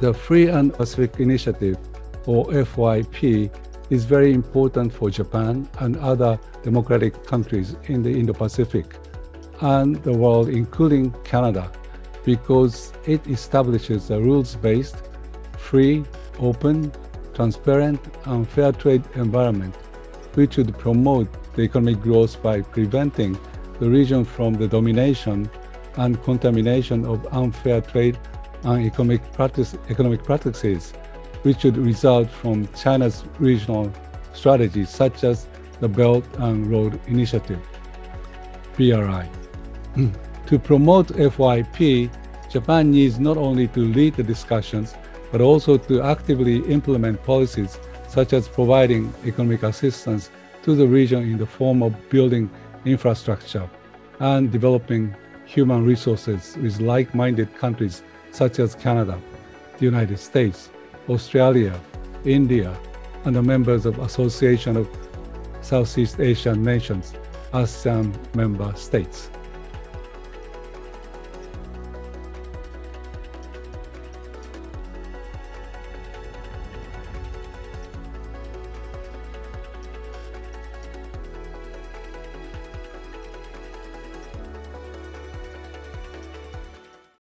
The Free and Pacific Initiative, or FYP, is very important for Japan and other democratic countries in the Indo-Pacific and the world, including Canada, because it establishes a rules-based, free, open, transparent, and fair trade environment, which would promote the economic growth by preventing the region from the domination and contamination of unfair trade and economic practices, which would result from China's regional strategies, such as the Belt and Road Initiative, BRI. To promote FYP, Japan needs not only to lead the discussions, but also to actively implement policies such as providing economic assistance to the region in the form of building infrastructure and developing human resources with like-minded countries such as Canada, the United States, Australia, India, and the members of Association of Southeast Asian Nations, ASEAN member states.